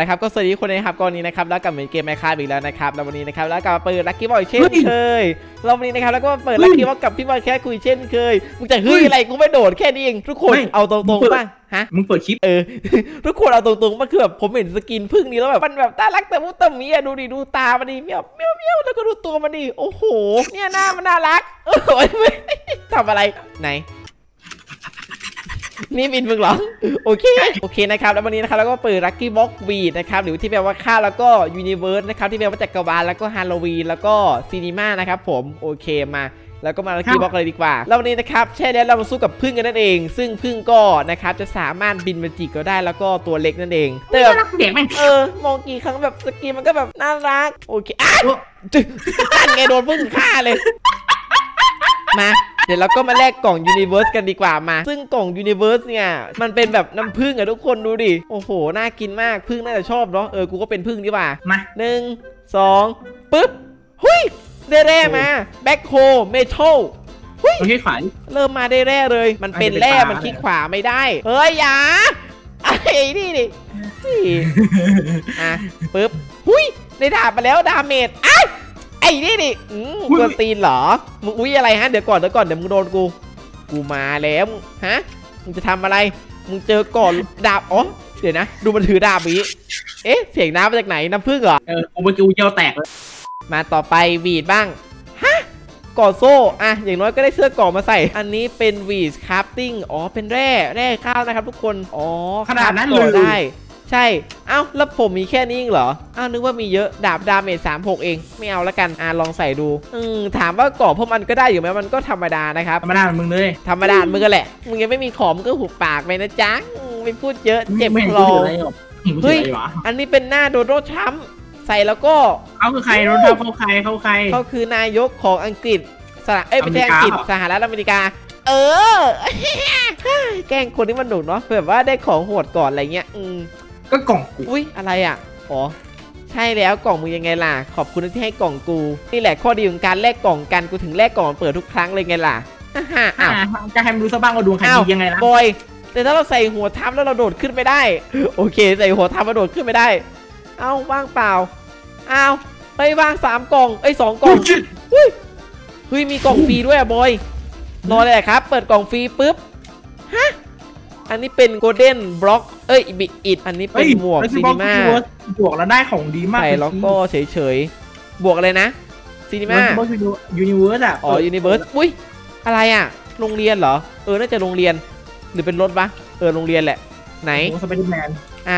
นะครับก็สวัสดีคนนะครับก่อนนี้นะครับแล้วกับเกมไมค์คราฟต์อีกแล้วนะครับแล้ววันนี้นะครับแล้วกับเปิดลัคกี้บอยเช่นเคยเราวันนี้นะครับแล้วก็เปิดลัคกี้บอยกับพี่บอยแค่คุยเช่นเคยมึงจะเฮ้ยอะไรกูไม่โดดแค่นี้เองทุกคนเอาตรงๆป่ะฮะมึงเปิดคลิปทุกคนเอาตรงๆมันคือแบบผมเห็นสกินพึ่งนี้แล้วแบบมันแบบตาลักแต่มุตตะมีอะดูดิดูตามันดิเมี้ยวเมี้ยวเมี้ยวแล้วก็ดูตัวมันดิโอ้โหเนี่ยหน้ามันน่ารักโอ้ยทำอะไรไหนนี่บินมึงหรอโอเคนะครับแล้ววันนี้นะครับแล้วก็เปิดลัคกี้บ็อกวีดนะครับหรือที่แปลว่าค่าแล้วก็ยูนิเวิร์สนะครับที่แปลว่าจักรวาลแล้วก็ฮาโลวีนแล้วก็ซีนีม่านะครับผมโอเคมาแล้วก็มาลัคกี้บ็อกเลยดีกว่าแล้ววันนี้นะครับใช่แล้วเรามาสู้กับพึ่งกันนั่นเองซึ่งพึ่งก็นะครับจะสามารถบินมาจิกก็ได้แล้วก็ตัวเล็กนั่นเองแต่เด็กมันมองกี่ครั้งแบบสกีมันก็แบบน่ารักโอเคอ้าวไงโดนพึ่งฆ่าเลยมาเดี๋ยวเราก็มาแลกกล่องยูนิเวิร์สกันดีกว่ามาซึ่งกล่องยูนิเวิร์สเนี่ยมันเป็นแบบน้ำผึ้งอะทุกคนดูดิโอ้โหน่ากินมากผึ้งน่าจะชอบเนาะกูก็เป็นผึ้งดีกว่ามา1 2ปึ๊บหุ้ยได้แร่มาแบ็คโฮเมทัลหุ้ยคลิกขวาเริ่มมาได้แร่เลยมันเป็นแร่มันคลิกขวาไม่ได้เฮ้ยอย่าไอ้นี่ดิอ่ะปึ๊บหุ้ยได้ดาบมาแล้วดาเมจอ่ะไอ้นี่ดิกวนตีนเหรอมึงอุ้ยอะไรฮะเดี๋ยวก่อนเดี๋ยวมึงโดนกูมาแล้วฮะมึงจะทำอะไรมึงเจอก่อนดาบอ๋อเดี๋ยวนะดูมันถือดาบนี้เอ๊ะเสียงน้ำมาจากไหนน้ำผึ้งเหรอกูเมื่อกี้เยี่ยวแตกมาต่อไปวีดบ้างฮะก่อโซ่อะอย่างน้อยก็ได้เสื้อก่อมาใส่อันนี้เป็นวีดคราฟติ้งอ๋อเป็นแร่ข้าวนะครับทุกคนอ๋อขนาดนั้นเลยได้ใช่เอ้าแล้วผมมีแค่นี้เองเหรอเอ้านึกว่ามีเยอะดาบดาเมจ36เองไม่เอาละกันลองใส่ดูถามว่าก่อพวกมันก็ได้อยู่ไหมมันก็ธรรมดานะครับธรรมดามึงเลยธรรมดามึงก็แหละมึงยังไม่มีของก็หุบปากไปนะจ๊ะไม่พูดเยอะเจ็บคอเฮ้ยอันนี้เป็นหน้าโดโด้ช้ำใส่แล้วก็เขาคือใครโดโด้เขาใครเขาคือนายกของอังกฤษไม่ใช่อังกฤษสหรัฐอเมริกาแกล้งคนที่มันหนุกเนาะแบบว่าได้ของโหดก่อนอะไรเงี้ยก็กล่องอุ้ยอะไรอ่ะอ๋อใช่แล้วกล่องมึงยังไงล่ะขอบคุณที่ให้กล่องกูนี่แหละข้อดีของการแลกกล่องกันกูถึงแลกกล่องเปิดทุกครั้งเลยไงล่ะฮ่าจะให้รู้ซะบ้างว่าดวงใครดียังไงล่ะบอยแต่ถ้าเราใส่หัวทับแล้วเราโดดขึ้นไม่ได้โอเคใส่หัวทับเราโดดขึ้นไม่ได้เอ้าว่างเปล่าเอ้าไปว่าง3กล่องไอ้2กล่องเฮ้ยมีกล่องฟรีด้วยอ่ะบอยรอเลยครับเปิดกล่องฟรีปุ๊บฮะอันนี้เป็นโกลเด้นบล็อกบิอิดอันนี้เป็นหมวกซีนีมาบวกแล้วได้ของดีมากใส่แล้วก็เฉยบวกอะไรนะซีนีมายูนิเวิร์สอ่ะอ๋อยูนิเวิร์สอุ้ยอะไรอ่ะโรงเรียนเหรอน่าจะโรงเรียนหรือเป็นรถปะโรงเรียนแหละไหนสไปเดอร์แมน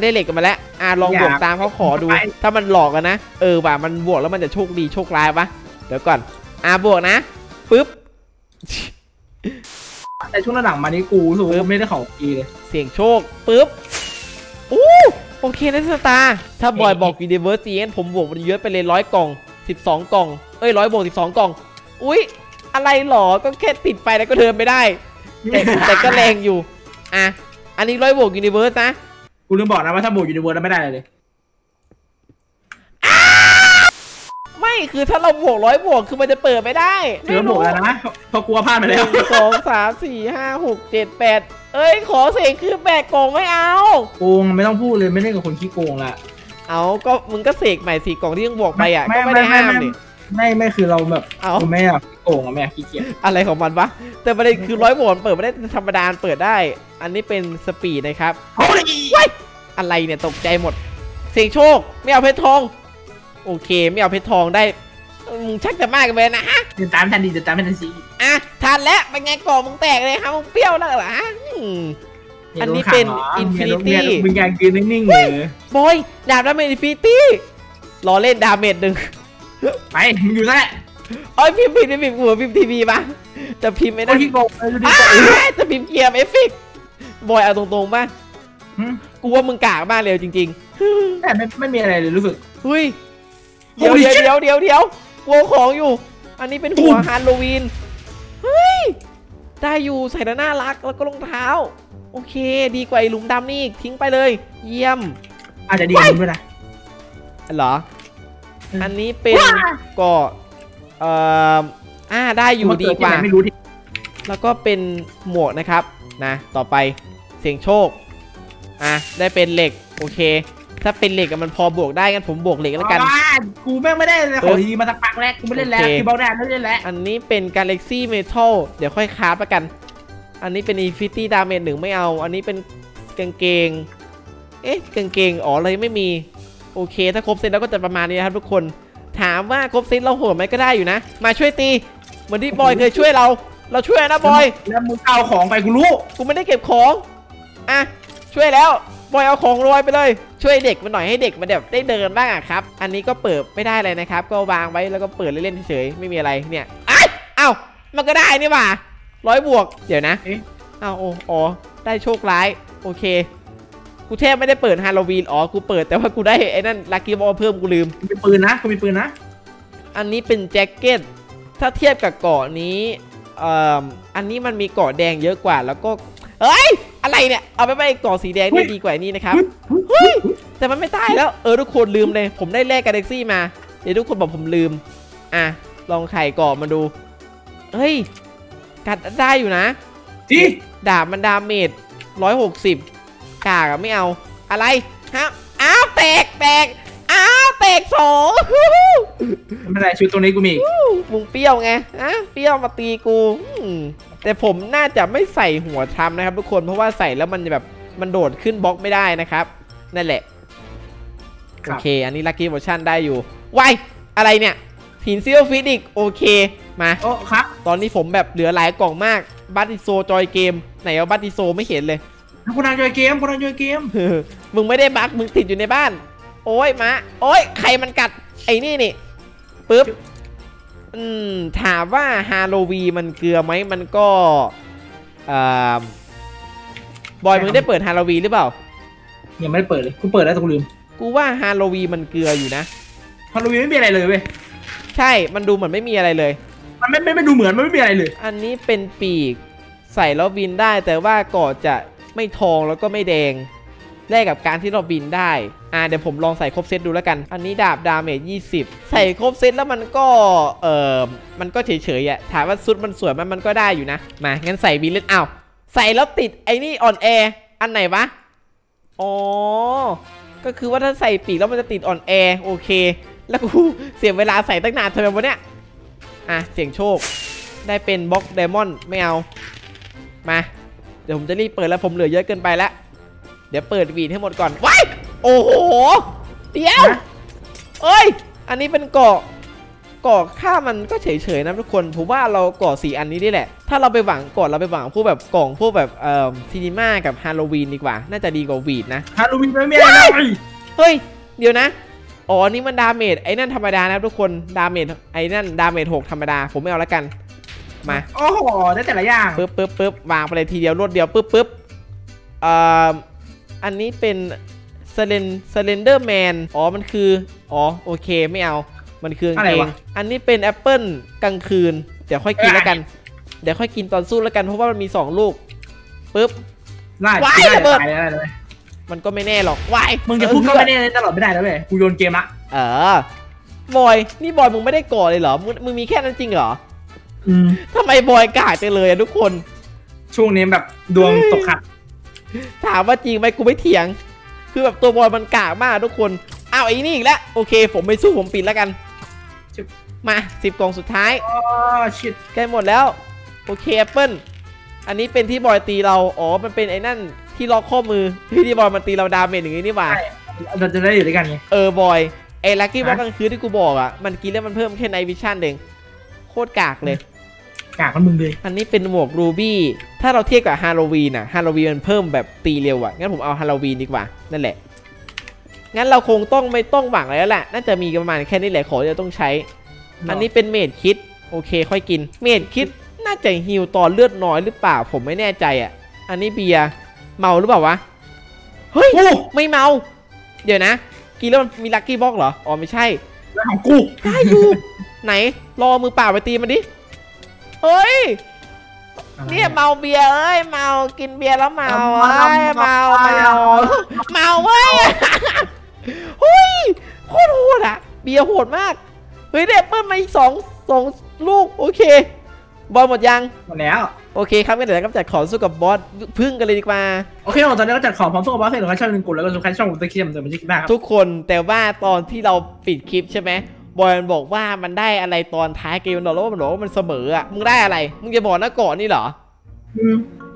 ได้เหล็กกันมาแล้วลองบวกตามเขาขอดูถ้ามันหลอกกันนะว่ามันบวกแล้วมันจะโชคดีโชคร้ายปะเดี๋ยวก่อนบวกนะปึ๊บแต่ช่วงหลังมานี้กูรู้สึกว่าไม่ได้ของดีเลยเสี่ยงโชคปึ๊บโอเคนะสตาร์ถ้าบอยบอกยูนิเวิร์สซีผมบวกมันเยอะไปเลย100กล่อง12กล่อง100บวก12กล่องอุ๊ยอะไรหรอก็แค่ติดไฟแล้วก็เดินไม่ได้แต่ก็แรงอยู่อันนี้100บวกยูนิเวิร์สนะกูลืมบอกนะว่าถ้าบวกยูนิเวิร์สแล้วไม่ได้เลยไม่คือถ้าเราบวก100บวกคือมันจะเปิดไม่ได้เดี๋ยวบวกแล้วนะพอกลัวพลาดไปแล้ว2 3 4 5 6 7 8เอ้ยขอเสียงคือแบกกล่องไม่เอาโกงไม่ต้องพูดเลยไม่ได้กับคนขี้โกงละเอาก็มึงก็เสกใหม่สี่กล่องที่ยังบวกไปอ่ะก็ไม่ได้ห้ามนี่ไม่คือเราแบบเอาไม่อะโกงอะแม่ขี้เกียจอะไรของมันวะแต่ประเด็นคือ100บวกเปิดไม่ได้ธรรมดาเปิดได้อันนี้เป็นสปีดนะครับโอ้ยอะไรเนี่ยตกใจหมดเสียงโชคไม่เอาเพชรทองโอเคไม่เอาเพชรทองได้ชักจะมากไปนะฮะจะตามทันดีจะตามทันซีทันแล้วเป็นไงกล่องมึงแตกเลยครับมึงเปรี้ยวแล้วเหรออันนี้เป็นอินฟินิตี้มึงอยากยืนนิ่งๆเลยบอยดาบดาเมจอินฟินิตี้รอเล่นดาเมจหนึ่งไปมึงอยู่นั่นแหละโอ้ยพิมพ์หัวพิมพ์ทีวีปะจะพิมพ์ไม่ได้จะพิมพ์เกียร์เอฟเฟกต์บอยเอาตรงๆป่ะกูว่ามึงกากมากเลยจริงๆแต่ไม่มีอะไรเลยรู้สึกอุ้ยเดี๋ยวกลัวของอยู่อันนี้เป็นหัวฮาโลวีนเฮ้ยได้อยู่ใส่แล้วน่ารักแล้วก็รองเท้าโอเคดีกว่าไอ้หลุมดำนี่ทิ้งไปเลยเยี่ยมอาจจะดีกว่าด้วยนะเหรออันนี้เป็นก็ได้อยู่ดีกว่าแล้วก็เป็นหมวกนะครับนะต่อไปเสียงโชคได้เป็นเหล็กโอเค ถ้าเป็นเหล็กมันพอบวกได้กันผมบวกเหล็กแล้วกันกูแม่งไม่ได้เลยของทีมาสักพักแรกกูไม่เล่นแล้วกูเบาแดดไม่เล่นแล้วอันนี้เป็น Galaxy Metal เดี๋ยวค่อยคราฟละกันอันนี้เป็น Infinity Damage 1ไม่เอาอันนี้เป็นกางเกงเอ๊ะกางเกงอ๋อเลยไม่มีโอเคถ้าครบเซตแล้วก็จะประมาณนี้นะครับทุกคนถามว่าครบเซตเราโหดไหมก็ได้อยู่นะมาช่วยตีเหมือนที่บอยเคยช่วยเราช่วยนะบอยแล้วมึงเอาของไปกูรู้กูไม่ได้เก็บของอ่ะช่วยแล้วบอยเอาของลอยไปเลยช่วยเด็กมันหน่อยให้เด็กมันแบบได้เดินบ้างอ่ะครับอันนี้ก็เปิดไม่ได้เลยนะครับก็วางไว้แล้วก็เปิดเล่นๆเฉยๆไม่มีอะไรเนี่ยอ้าวมันก็ได้นี่หว่า100+เดี๋ยวนะอ้าวอ๋อได้โชคร้ายโอเคกูแทบไม่ได้เปิดฮาโลวีนอ๋อกูเปิดแต่ว่ากูได้ไอ้นั่นลัคกี้บอลเพิ่มกูลืมมีปืนนะกูมีปืนนะอันนี้เป็นแจ็คเก็ตถ้าเทียบกับเกาะนี้อันนี้มันมีเกาะแดงเยอะกว่าแล้วก็เอ้ยอะไรเนี่ยเอาไปเกาะสีแดงดีกว่านี่นะครับเฮ้ยแต่มันไม่ตายแล้วทุกคนลืมเลยผมได้แลกกาแล็กซี่มาเดี๋ยวทุกคนบอกผมลืมอ่ะลองไข่เกาะมาดูเฮ้ยกัดได้อยู่นะจีดาบมันดาเมจ160กากไม่เอาอะไรฮะอ้าวแตกอ้าวแตก2ไม่ได้ชุดตรงนี้กูมีมึงเปรี้ยวไงอ่ะเปรี้ยวมาตีกูแต่ผมน่าจะไม่ใส่หัวทำนะครับทุกคนเพราะว่าใส่แล้วมันแบบมันโดดขึ้นบล็อกไม่ได้นะครับนั่นแหละโอเคอันนี้ลัคกี้โมชั่นได้อยู่ไวอะไรเนี่ยหินซิลฟิตอีกโอเคมาโอ้ครับตอนนี้ผมแบบเหลือหลายกล่องมากบัตติโซจอยเกมไหนเอาบัตติโซไม่เห็นเลยคนนางจอยเกมคนนางจอยเกมมึงไม่ได้บักมึงติดอยู่ในบ้านโอ้ยมาโอ้ยใครมันกัดไอ้นี่ปึ๊บถามว่าฮาโลวีนมันเกลือไหมมันก็บอยมึงได้เปิดฮาโลวีนหรือเปล่ายังไม่ได้เปิดเลยกูเปิดแล้วแต่กูลืมกูว่าฮาโลวีนมันเกลืออยู่นะฮาโลวีนไม่มีอะไรเลยเว้ยใช่มันดูเหมือนไม่มีอะไรเลยมันไม่ดูเหมือนมันไม่มีอะไรเลยอันนี้เป็นปีกใส่แล้วบินได้แต่ว่าก่อจะไม่ทองแล้วก็ไม่แดงแลกกับการที่เราบินได้เดี๋ยวผมลองใส่ครบเซตดูแล้วกันอันนี้ดาบดาเมจ20ใส่ครบเซตแล้วมันก็มันก็เฉยๆอ่ะถามว่าสุดมันสวยมันก็ได้อยู่นะมางั้นใส่บินเล่นเอาใส่แล้วติดไอ้นี่อ่อนแออันไหนวะอ๋อก็คือว่าถ้าใส่ปีกแล้วมันจะติดอ่อนแอโอเคแล้วกูเสียเวลาใส่ตั้งนานทำไมวะเนี่ยเสี่ยงโชคได้เป็นบล็อกไดมอนด์ไม่เอามาเดี๋ยวผมจะรีบเปิดแล้วผมเหลือเยอะเกินไปแล้วเดี๋ยวเปิดวีนให้หมดก่อนว้ายโอ้โหเดี๋ยวเอ้ยอันนี้เป็นเกาะค่ามันก็เฉยๆนะทุกคนผมว่าเราเกาะ4อันนี้ได้แหละถ้าเราไปหวังเกาะเราไปหวังพวกแบบกล่องพวกแบบซีนีม่ากับฮาโลวีนดีกว่าน่าจะดีกว่าวีนนะฮาโลวีนไม่มีอะไรเฮ้ยเดี๋ยวนะอ๋อนี่มันดาเมจไอ้นั่นธรรมดานะทุกคนดาเมจไอ้นั่นดาเมจ6ธรรมดาผมไม่เอาแล้วกันมาโอ้โหได้แต่ละอย่างปึ๊บวางไปเลยทีเดียวรวดเดียวปึ๊บอันนี้เป็นSlendermanอ๋อมันคืออ๋อโอเคไม่เอามันคืออะไรวะอันนี้เป็นแอปเปิลกลางคืนเดี๋ยวค่อยกินแล้วกันเดี๋ยวค่อยกินตอนสู้แล้วกันเพราะว่ามันมี2ลูกปึ๊บว้ายระเบิดมันก็ไม่แน่หรอกว้ายมึงจะพูดก็ไม่แน่ตลอดไม่ได้แล้วเลยกูโยนเกมละบอยนี่บอยมึงไม่ได้ก่อเลยเหรอมึงมีแค่นั้นจริงเหรอทำไมบอยกาดไปเลยทุกคนช่วงนี้แบบดวงตกขัดถามว่าจริงไหมกูไม่เถียงคือแบบตัวบอยมันกากมากทุกคนเอาไอ้นี่อีกแล้วโอเคผมไม่สู้ผมปิดแล้วกันมา10กล่องสุดท้ายชิดใกล้หมดแล้วโอเคแอปเปิ้ลอันนี้เป็นที่บอยตีเราอ๋อมันเป็นไอ้นั่นที่ล็อกข้อมือที่บอยมันตีเราดาเมจอย่างนี้นี่หว่าเราจะได้อยู่ด้วยกันไงบอยไอ้ลัคกี้ว่ากลางคืนที่กูบอกอ่ะมันกินแล้วมันเพิ่มแค่ไนท์วิชั่นเองโคตรกากเลยกากมันมึงเลยอันนี้เป็นหมวกรูบี้ถ้าเราเทียบกับฮาโลวีนอ่ะฮาโลวีนมันเพิ่มแบบตีเร็วอ่ะงั้นผมเอาฮาโลวีนดีกว่านั่นแหละงั้นเราคงต้องไม่ต้องหวังอะไรแล้วแหละน่าจะมีประมาณแค่นี้แหละขอจะต้องใช้อันนี้เป็นเมดคิดโอเคค่อยกินเมดคิดน่าจะฮิวตอนเลือดน้อยหรือเปล่าผมไม่แน่ใจอ่ะอันนี้เบียร์เมาหรือเปล่าวะเฮ้ยไม่เมาเดี๋ยวนะกินแล้วมันมีลัคกี้บ็อกเหรออ๋อไม่ใช่ของกูได้อยู่ไหนรอมือเปล่าไปตีมันดิเฮ้ยเนี่ยเมาเบียร์เอ้ยเมากินเบียร์แล้วเมาเอ้ยเมาเว้ยเฮ้ยโคตรโหดอ่ะเบียร์โหดมากเฮ้ยเด็กเพิ่มมาอีก2ลูกโอเคบอลหมดยังหมดแล้วโ โอเคครับก็เดี๋ยวก็จัดของสู้กับบอสพึ่งกันเลยดีกว่าโอเคตอนนี้ก็จัดของพร้อมสู้กับบอสเสร็จแล้วก็ช่องหนึ่งกดแล้วก็ช่องตัวเคียมเดี๋ยวมันจะคิดได้ครับทุกคนแต่ว่าตอนที่เราปิดคลิปใช่ไหมบอยมันบอกว่ามันได้อะไรตอนท้ายเกมมันบอกว่ามันเสมออ่ะมึงได้อะไรมึงจะบอกนะก่อนนี่เหรอ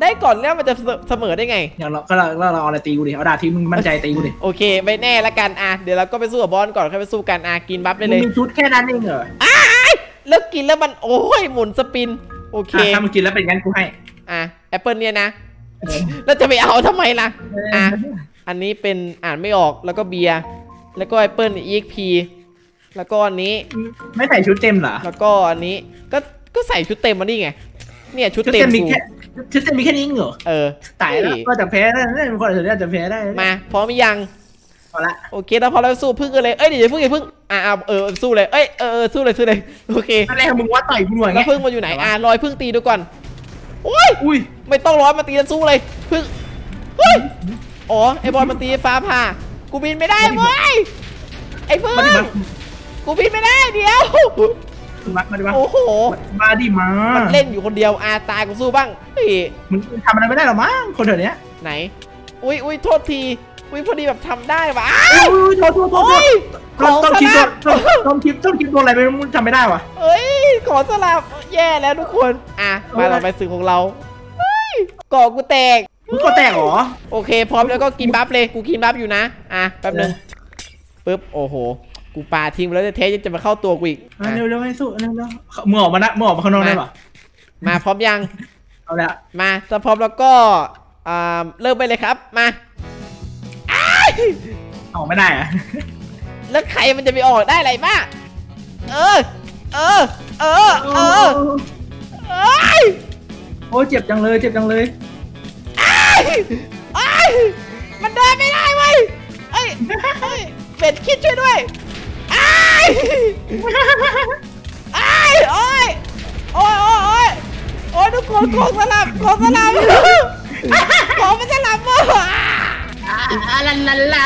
ได้ก่อนแล้วมันจะเสมอได้ไงอย่างเราก็เราเอาอะไรตีกูดิเอาดาบที่มึงมั่นใจตีกูดิโอเคไม่แน่ละกันอ่ะเดี๋ยวเราก็ไปสู้กับบอสก่อนค่อยไปสู้กันอ่ะกินบัฟได้เลยมีชุดแค่นั้นเองเหรออ้ายแล้วกินแล้วมันโอ้ยหมุนสปินโอเคถ้ามึงกินแล้วเป็นงั้นกูให้อ่ะแอปเปิลเนี่ยนะแล้วจะไปเอาทำไมล่ะอ่ะอันนี้เป็นอ่านไม่ออกแล้วก็เบียร์แล้วก็แอปเปิล EXP แล้วก็อันนี้ไม่ใส่ชุดเต็มเหรอแล้วก็อันนี้ก็ใส่ชุดเต็มมานี่ไงเนี่ยชุดเต็มมีแค่นี้เหรอเออตายแล้วก็จะแพ้ได้บางคนอาจจะแพ้ได้มาพร้อมยังพอละโอเคแล้วพอเราสู้พึ่งกันเลยเอ้ยเดี๋ยวพึ่งอย่าพึ่งสู้เลยเอ้ยสู้เลยโอเคอะไรมึงว่าต่อยกูหน่อยแล้วพึ่งมันอยู่ไหนลอยพึ่งตีดูก่อนโอ้ยอุ้ยไม่ต้องร้อนมาตีกันสู้เลยพึ่งเฮ้ยอ๋อไอบอลมาตีฟ้าผ่ากูบินไม่ได้เว้ยไอพึ่งกูบินไม่ได้เดี๋ยวโอ้โหมาดิมามันเล่นอยู่คนเดียวตายกูสู้บ้างมึงทำอะไรไม่ได้หรอมั้งคนเดี๋ยวนี้ไหนอุ้ยโทษทีอุ้ยพอดีแบบทำได้ว่ะโอ้ยต้องคิดตัวอะไรไปมึงทำไม่ได้ว่ะเอ้ยขอสลับแย่แล้วทุกคนมาเราไปสื่อของเราก่อกูแตกมึงก่อแตกหรอโอเคพร้อมแล้วก็กินบัฟเลยกูกินบัฟอยู่นะแป๊บนึงปึ๊บโอ้โหกูปาทิ้งแล้วจะเทสจะมาเข้าตัวกูอีกเร็วให้สู้เร็วมือออกมานะมือออกมาข้างนอกได้ป่ะมาพร้อมยังเอาละมาถ้าพร้อมแล้วก็เริ่มไปเลยครับมาออกไม่ได้อะแล้วใครมันจะไปออกได้อะไรบ้างโอ้เจ็บจังเลยมันเดินไม่ได้เว้ยเป็ดคิดช่วยด้วยโอ้ยทุกคนของสลับของมันสลับหมด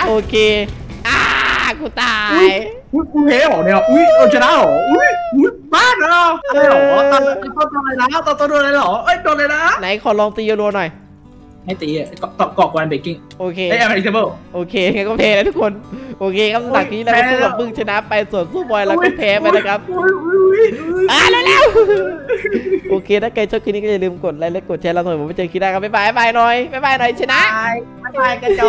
โอเคกูตายกูเฮ้หรอเนี่ยอุ้ยเราชนะหรออุ้ยบ้านเราอะไรหรอตัวโดนอะไรนะตัวโดนอะไรหรอเอ้ยโดนเลยนะไหนขอลองตีโรหน่อยให้ตีเกาะวันเบกกิ้งโอเคได้อะไรเซเบิลโอเคงั้นก็แพ้แล้วทุกคนโอเคครับหลังนี้เราสู้กับมึงชนะไปส่วนสู้บอยเราก็แพ้ไปนะครับแล้วโอเคถ้าใครชอบคลิปนี้ก็อย่าลืมกดไลค์และกดแชร์เราหน่อยผมไปเจอคลิปหน้าครับบ๊ายบายหน่อยชนะบ๊ายบายกระโจ